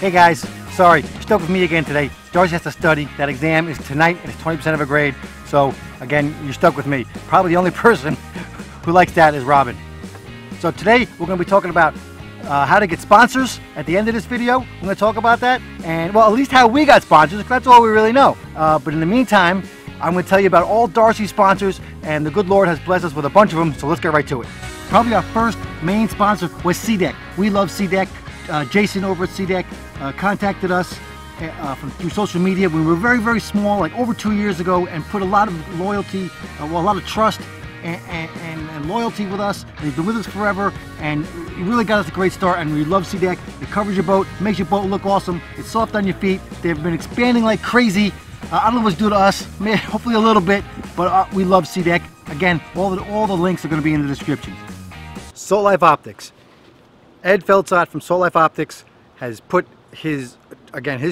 Hey guys, sorry, stuck with me again today. Darcy has to study. That exam is tonight and it's 20% of a grade. So again, you're stuck with me. Probably the only person who likes that is Robin. So today we're going to be talking about how to get sponsors. At the end of this video, we're going to talk about that, and well, at least how we got sponsors, because that's all we really know. But in the meantime, I'm going to tell you about all Darcy's sponsors, and the good Lord has blessed us with a bunch of them, so let's get right to it. Probably our first main sponsor was SeaDek. We love SeaDek. Jason over at SeaDek contacted us through social media when we were very, very small, like over 2 years ago, and put a lot of loyalty, well, a lot of trust and loyalty with us. They've been with us forever, and it really got us a great start, and we love SeaDek. It covers your boat, makes your boat look awesome, it's soft on your feet. They've been expanding like crazy. I don't know what's due to us, man, hopefully a little bit, but we love SeaDek. Again, all the links are going to be in the description. Salt Life Optics. Ed Feldzott from Salt Life Optics has put his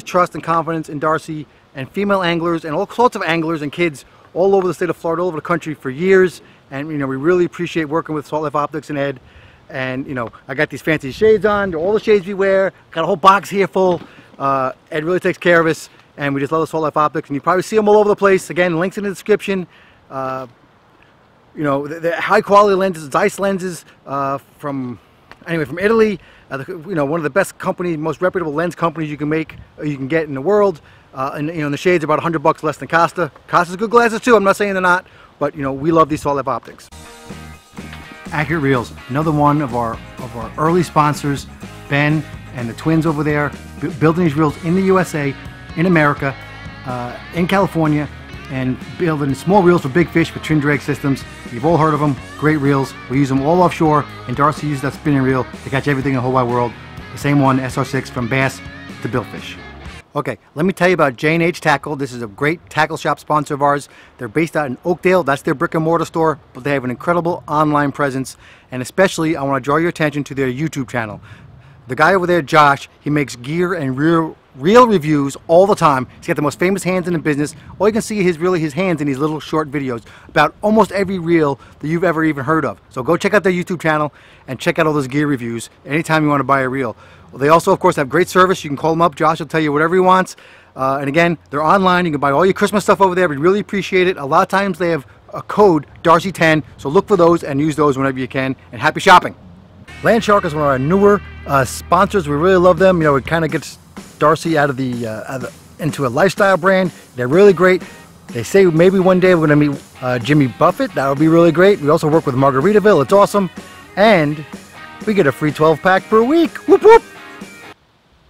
trust and confidence in Darcy and female anglers and all sorts of anglers and kids all over the state of Florida, all over the country for years. And, you know, we really appreciate working with Salt Life Optics and Ed. And, you know, I got these fancy shades on. They're all the shades we wear. Got a whole box here full. Ed really takes care of us. And we just love the Salt Life Optics. And you probably see them all over the place. Again, links in the description. You know, they're high quality lenses, Zeiss lenses from Italy. You know, one of the best companies, most reputable lens companies you can get in the world. And you know, the shades are about $100 less than Costa. Costa's good glasses too. I'm not saying they're not, but you know, we love these Salt Life Optics. Accurate Reels, another one of our early sponsors. Ben and the twins over there building these reels in the USA, in America, in California, and building small reels for big fish for twin drag systems. You've all heard of them. Great reels. We use them all offshore, and Darcy uses that spinning reel to catch everything in the whole wide world. The same one, SR6, from bass to billfish. Okay, let me tell you about J&H Tackle. This is a great tackle shop sponsor of ours. They're based out in Oakdale. That's their brick and mortar store, but they have an incredible online presence, and especially I want to draw your attention to their YouTube channel. The guy over there, Josh, he makes gear and reel reviews all the time. He's got the most famous hands in the business. All you can see is really his hands in these little short videos about almost every reel that you've ever even heard of. So go check out their YouTube channel and check out all those gear reviews anytime you want to buy a reel. Well, they also, of course, have great service. You can call them up. Josh will tell you whatever he wants. And again, they're online. You can buy all your Christmas stuff over there. We really appreciate it. A lot of times they have a code, Darcy10, so look for those and use those whenever you can. And happy shopping. Land Shark is one of our newer sponsors. We really love them. You know, it kind of gets Darcy into a lifestyle brand. They're really great. They say maybe one day we're going to meet Jimmy Buffett. That would be really great. We also work with Margaritaville. It's awesome. And we get a free 12-pack per week. Whoop, whoop.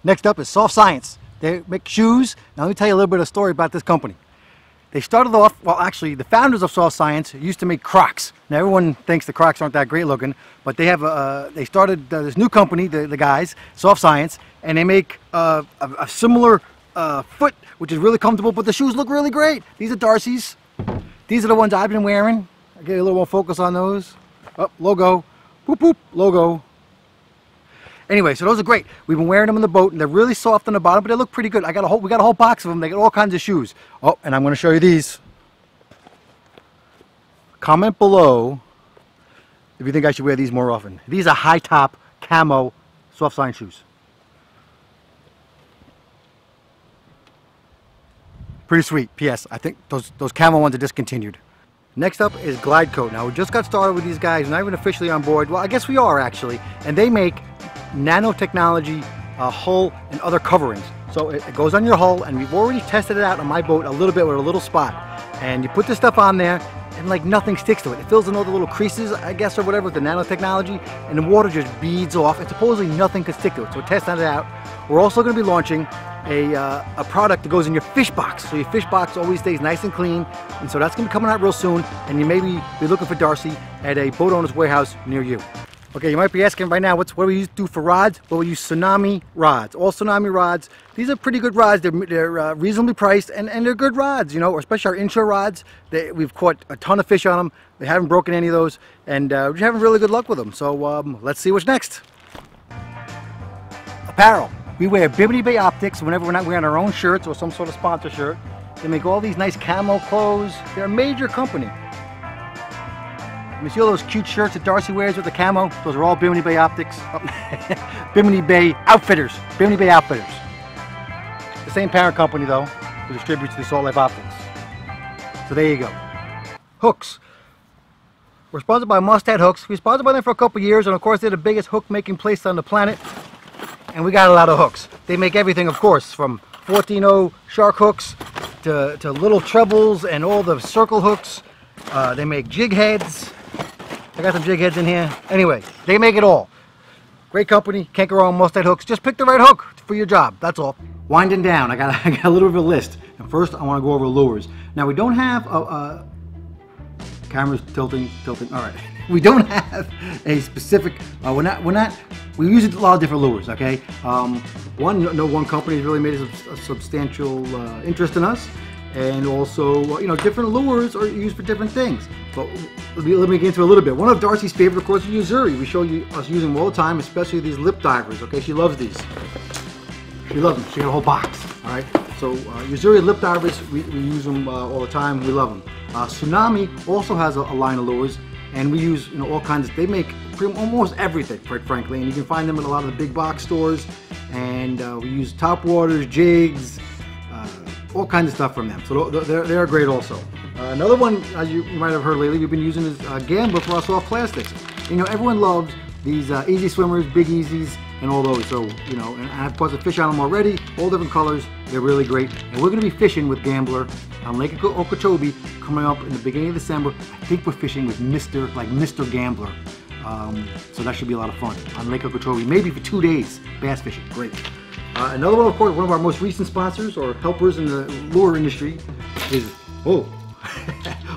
Next up is Soft Science. They make shoes. Now let me tell you a little bit of a story about this company. They started off, well, actually, the founders of Soft Science used to make Crocs. Now, everyone thinks the Crocs aren't that great looking, but they started this new company, the guys, Soft Science, and they make a similar foot, which is really comfortable, but the shoes look really great. These are Darcy's. These are the ones I've been wearing. I'll get a little more focus on those. Oh, logo. Boop, boop, logo. Anyway, so those are great. We've been wearing them in the boat, and they're really soft on the bottom, but they look pretty good. We got a whole box of them. They got all kinds of shoes. Oh, and I'm going to show you these. Comment below if you think I should wear these more often. These are high-top camo Soft Science shoes. Pretty sweet. P.S. I think those camo ones are discontinued. Next up is Glidecoat. Now, we just got started with these guys. We're not even officially on board. Well, I guess we are, actually. And they make nanotechnology hull and other coverings. So it goes on your hull, and we've already tested it out on my boat a little bit with a little spot. And you put this stuff on there, and like nothing sticks to it. It fills in all the little creases, I guess, or whatever, with the nanotechnology, and the water just beads off, and supposedly nothing could stick to it. So we're testing it out. We're also going to be launching a product that goes in your fish box, so your fish box always stays nice and clean, and so that's going to be coming out real soon, and you may be looking for Darcy at a boat owner's warehouse near you. Okay, you might be asking right now, what do we do for rods? Well, we use Tsunami rods, all Tsunami rods. These are pretty good rods. They're reasonably priced, and they're good rods, you know, especially our inshore rods. We've caught a ton of fish on them. They haven't broken any of those, and we're having really good luck with them. So let's see what's next. Apparel. We wear Bimini Bay Optics whenever we're not wearing our own shirts or some sort of sponsor shirt. They make all these nice camo clothes. They're a major company. You see all those cute shirts that Darcy wears with the camo? Those are all Bimini Bay Optics. Bimini Bay Outfitters. The same parent company, though, who distributes the Salt Life Optics. So there you go. Hooks. We're sponsored by Mustad Hooks. We were sponsored by them for a couple years, and of course they're the biggest hook making place on the planet. And we got a lot of hooks. They make everything, of course, from 14-0 shark hooks to little trebles and all the circle hooks. They make jig heads. I got some jig heads in here. Anyway, they make it all. Great company. Can't go wrong with Mustad Hooks. Just pick the right hook for your job. That's all. Winding down, I got a little bit of a list. And first, I want to go over lures. Now, we don't have camera's tilting. All right, we don't have a specific. We use a lot of different lures. Okay, no one company has really made a substantial interest in us, and also different lures are used for different things. But let me get into it a little bit. One of Darcy's favorite, of course, is Yo-Zuri. We show you us using them all the time, especially these lip divers. Okay, she loves these. She loves them. She got a whole box. All right. So Yo-Zuri lip divers, we use them all the time. We love them. Tsunami also has a line of lures, and we use all kinds. They make almost everything, quite frankly, and you can find them in a lot of the big box stores. And we use top waters, jigs, all kinds of stuff from them. So they're great also. Another one, as you might have heard lately, we've been using is Gambler for our soft plastics. Everyone loves these easy swimmers, big easies, and all those. So and I've caught a fish on them already, all different colors. They're really great, and we're going to be fishing with Gambler on Lake Okeechobee coming up in the beginning of December. I think we're fishing with Mr. Gambler, so that should be a lot of fun on Lake Okeechobee, maybe for 2 days bass fishing. Great. Another one, of course, one of our most recent sponsors or helpers in the lure industry is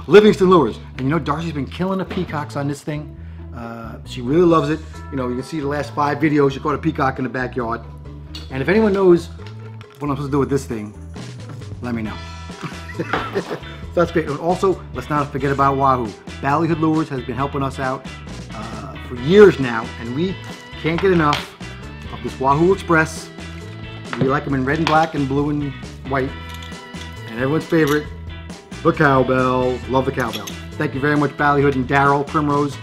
Livingston Lures. And Darcy's been killing the peacocks on this thing. She really loves it. You can see the last 5 videos. She caught a peacock in the backyard. And if anyone knows what I'm supposed to do with this thing, let me know. So that's great. And also, let's not forget about Wahoo. Ballyhood Lures has been helping us out for years now, and we can't get enough of this Wahoo Express. We like them in red and black and blue and white. And everyone's favorite, the cowbell. Love the cowbell. Thank you very much, Ballyhood and Daryl Primrose.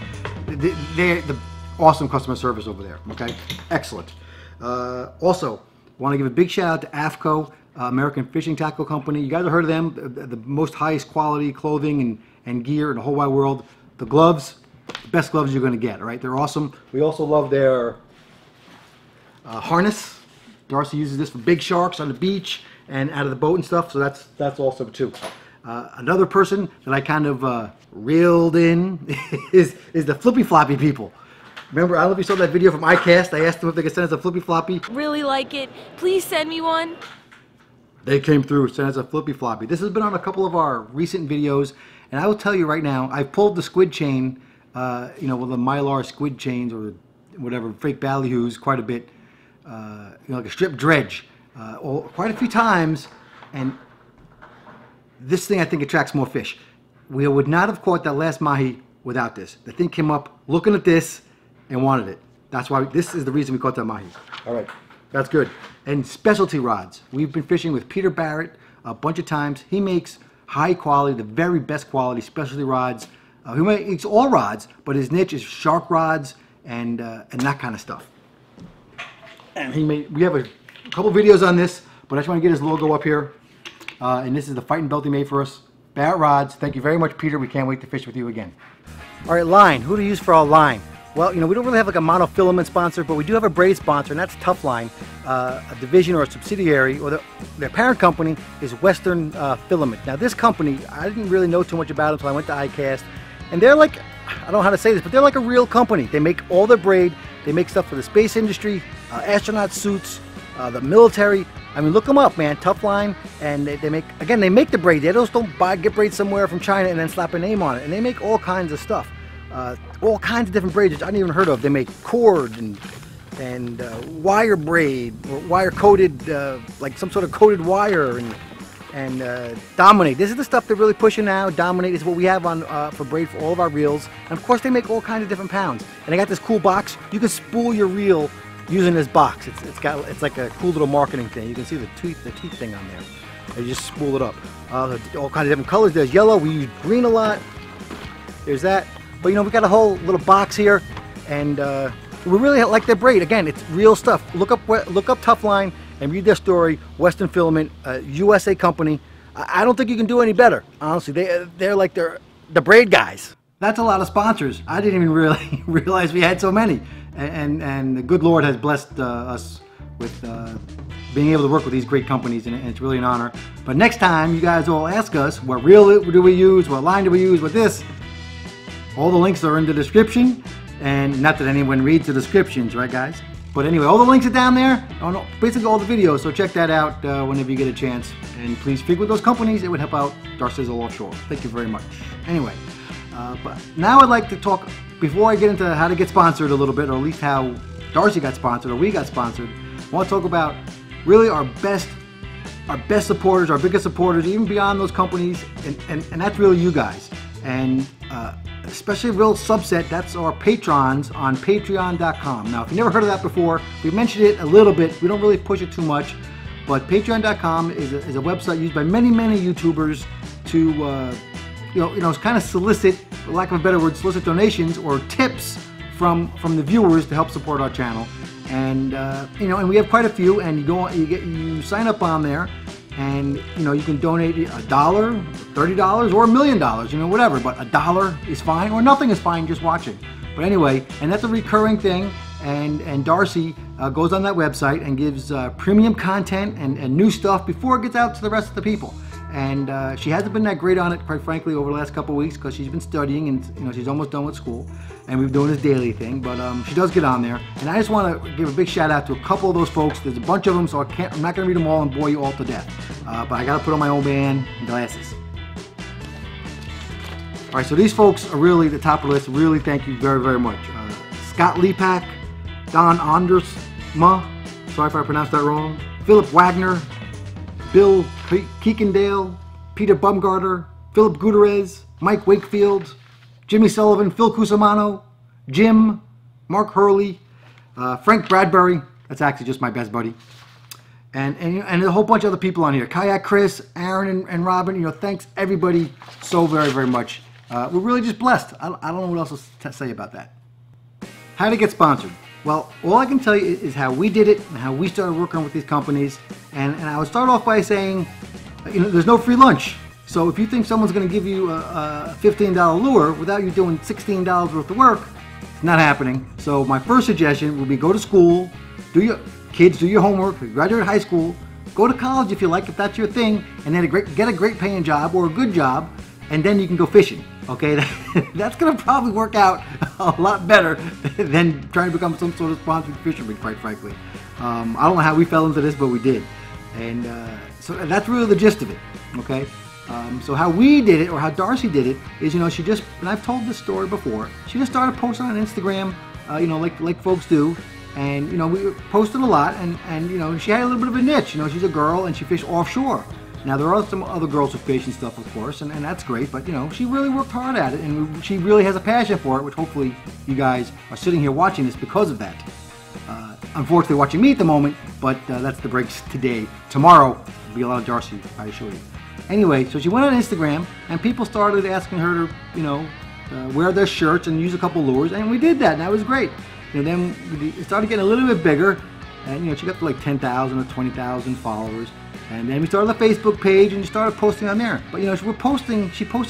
They're the awesome customer service over there. Okay, excellent. Also, want to give a big shout out to AFCO, American Fishing Tackle Company. You guys have heard of them, the most highest quality clothing and gear in the whole wide world. The gloves, the best gloves you're going to get. All right, they're awesome. We also love their harness. Darcy uses this for big sharks on the beach and out of the boat and stuff. So that's awesome too. Another person that I kind of reeled in is the Flippy Floppy people. Remember, I don't know if you saw that video from iCast. I asked them if they could send us a Flippy Floppy. Really like it. Please send me one. They came through, sent us a Flippy Floppy. This has been on a couple of our recent videos, and I will tell you right now, I pulled the squid chain, with the Mylar squid chains or whatever, fake ballyhoos quite a bit, like a strip dredge, quite a few times, and this thing, I think, attracts more fish. We would not have caught that last mahi without this. The thing came up looking at this and wanted it. That's why this is the reason we caught that mahi. All right, that's good. And specialty rods. We've been fishing with Peter Barrett a bunch of times. He makes high quality, the very best quality specialty rods. He makes all rods, but his niche is shark rods and that kind of stuff. And we have a couple videos on this, but I just want to get his logo up here. And this is the fighting belt he made for us. Bat Rods. Thank you very much, Peter. We can't wait to fish with you again. All right, line. Who do we use for our line? Well, we don't really have a monofilament sponsor, but we do have a braid sponsor, and that's Tuf-Line, a division or a subsidiary, or their parent company is Western Filament. Now, this company, I didn't really know too much about it until I went to iCast, and they're like, I don't know how to say this, but they're like a real company. They make all their braid. They make stuff for the space industry, astronaut suits, the military. I mean, look them up, man. Tuf-Line, and they make the braid. They just don't get braid somewhere from China and then slap a name on it. And they make all kinds of stuff, all kinds of different braids I didn't even heard of. They make cord and wire braid, or wire coated, like some sort of coated wire, and Dominate. This is the stuff they're really pushing now. Dominate is what we have on for braid for all of our reels. And of course, they make all kinds of different pounds. And they got this cool box. You can spool your reel using this box. It's like a cool little marketing thing. You can see the teeth thing on there. You just spool it up. All kinds of different colors. There's yellow. We use green a lot. There's that. But we got a whole little box here, and we really like their braid. Again, it's real stuff. Look up Tuf-Line and read their story. Western Filament, USA company. I don't think you can do any better. Honestly, they're like the braid guys. That's a lot of sponsors. I didn't even really realize we had so many. And the good Lord has blessed us with being able to work with these great companies, and it's really an honor. But next time, you guys all ask us, what reel do we use? What line do we use with this? All the links are in the description, and not that anyone reads the descriptions, right guys? But anyway, all the links are down there on basically all the videos, so check that out whenever you get a chance. And please speak with those companies. It would help out Darcizzle Offshore. Thank you very much. Anyway, but now I'd like to talk, before I get into how to get sponsored a little bit, or at least how Darcy got sponsored or we got sponsored, I want to talk about really our best supporters, our biggest supporters, even beyond those companies, and that's really you guys. And especially a real subset, that's our patrons on patreon.com. Now, if you've never heard of that before, we mentioned it a little bit. We don't really push it too much, but patreon.com is a website used by many, many YouTubers to, you know, kind of solicit, for lack of a better word, solicit donations or tips from the viewers to help support our channel. And you know, and we have quite a few. And you go, you sign up on there, and you know, you can donate $1, $30, or $1 million, you know, whatever. But $1 is fine, or nothing is fine. Just watch it. But anyway, and that's a recurring thing. And Darcy goes on that website and gives premium content and new stuff before it gets out to the rest of the people. And she hasn't been that great on it, quite frankly, over the last couple of weeks, because she's been studying, and you know, she's almost done with school, and we've been doing this daily thing. But she does get on there, and I just want to give a big shout out to a couple of those folks. There's a bunch of them, so I'm not going to read them all and bore you all to death. But I got to put on my old man glasses. All right, so these folks are really the top of the list. Really, thank you very, very much. Scott Leepak, Don Andersma, sorry if I pronounced that wrong, Philip Wagner, Bill Keekendale, Peter Bumgarter, Philip Gutierrez, Mike Wakefield, Jimmy Sullivan, Phil Cusimano, Jim, Mark Hurley, Frank Bradbury, that's actually just my best buddy, and a whole bunch of other people on here, Kayak Chris, Aaron, and Robin. You know, thanks everybody so very, very much. We're really just blessed. I don't know what else to say about that. How to get sponsored. Well, all I can tell you is how we did it and how we started working with these companies. And I would start off by saying, you know, there's no free lunch. So if you think someone's going to give you a $15 lure without you doing $16 worth of work, it's not happening. So my first suggestion would be go to school, do your homework, graduate high school, go to college if you like, if that's your thing, and then get a great paying job or a good job, and then you can go fishing. Okay, that's going to probably work out a lot better than trying to become some sort of sponsored fisherman, quite frankly. I don't know how we fell into this, but we did. And so that's really the gist of it, okay? So how we did it, or how Darcy did it, is, you know, she just, and I've told this story before, she just started posting on Instagram, you know, like folks do. And, you know, we posted a lot, and you know, she had a little bit of a niche. You know, she's a girl, and she fished offshore. Now, there are some other girls who fish and stuff, of course, and that's great, but, you know, she really worked hard at it, and she really has a passion for it, which hopefully you guys are sitting here watching this because of that. Unfortunately, watching me at the moment, but that's the breaks today. Tomorrow will be a lot of Darcy, I assure you. Anyway, so she went on Instagram, and people started asking her to, you know, wear their shirts and use a couple lures, and we did that, and that was great. And then it started getting a little bit bigger, and, you know, she got to like 10,000 or 20,000 followers. And then we started a Facebook page and started posting on there. But you know, she posts on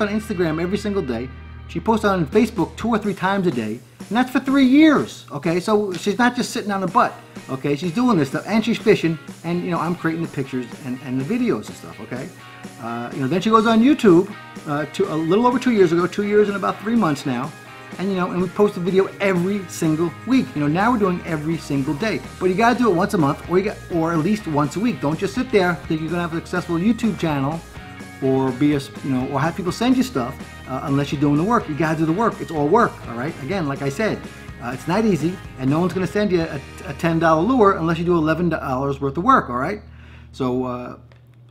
Instagram every single day. She posts on Facebook 2 or 3 times a day. And that's for 3 years, okay? So she's not just sitting on her butt, okay? She's doing this stuff, and she's fishing, and you know, I'm creating the pictures and the videos and stuff, okay? You know, then she goes on YouTube a little over 2 years ago, 2 years and about 3 months now. And you know, and we post a video every single week. You know, now we're doing every single day. But you gotta do it once a month, or at least once a week. Don't just sit there, think you're gonna have a successful YouTube channel, or be a, you know, or have people send you stuff unless you're doing the work. You gotta do the work. It's all work, all right? Again, like I said, it's not easy, and no one's gonna send you a $10 lure unless you do $11 worth of work, all right? So,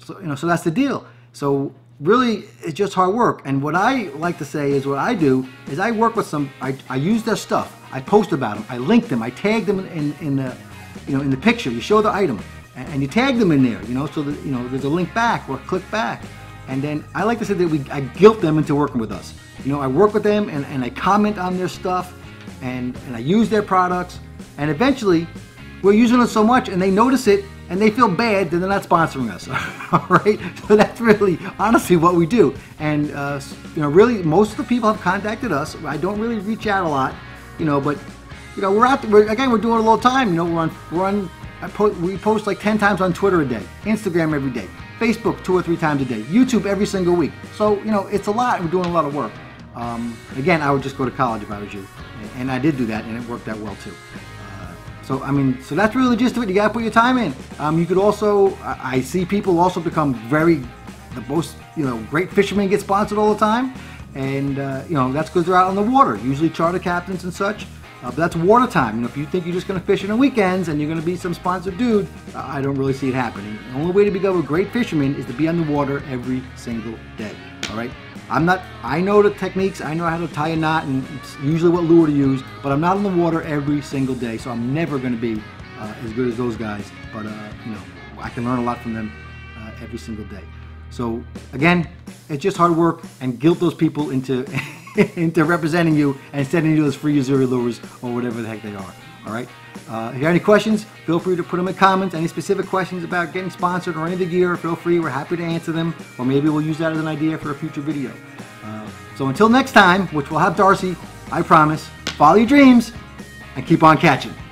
you know, so that's the deal. So. Really, it's just hard work. And what I like to say is what I do is I work with some, I use their stuff. I post about them. I link them. I tag them in the picture. You show the item and you tag them in there, you know, so that, you know, there's a link back or a click back. And then I like to say that I guilt them into working with us. You know, I work with them and I comment on their stuff and I use their products. And eventually, we're using it so much and they notice it and they feel bad that they're not sponsoring us, all right? So that's really, honestly, what we do. And, you know, really, most of the people have contacted us. I don't really reach out a lot, you know, but, you know, we're out there, again, we're doing a little time, you know, we post like 10 times on Twitter a day, Instagram every day, Facebook 2 or 3 times a day, YouTube every single week. So, you know, it's a lot, and we're doing a lot of work. Again, I would just go to college if I was you, and I did do that, and it worked out well too. So, I mean, so that's really the gist of it. You gotta put your time in. You could also, I see people also become great fishermen get sponsored all the time. And, you know, that's because they're out on the water, usually charter captains and such. But that's water time. You know, if you think you're just gonna fish on the weekends and you're gonna be some sponsored dude, I don't really see it happening. The only way to become a great fisherman is to be on the water every single day, all right? I know the techniques, I know how to tie a knot and usually what lure to use, but I'm not on the water every single day, so I'm never going to be as good as those guys, but you know, I can learn a lot from them every single day. So again, it's just hard work, and guilt those people into into representing you and sending you those free Yo-Zuri lures or whatever the heck they are, all right? If you have any questions, feel free to put them in comments. Any specific questions about getting sponsored or any of the gear, feel free. We're happy to answer them, or maybe we'll use that as an idea for a future video. So until next time, which we'll have Darcy, I promise, follow your dreams and keep on catching.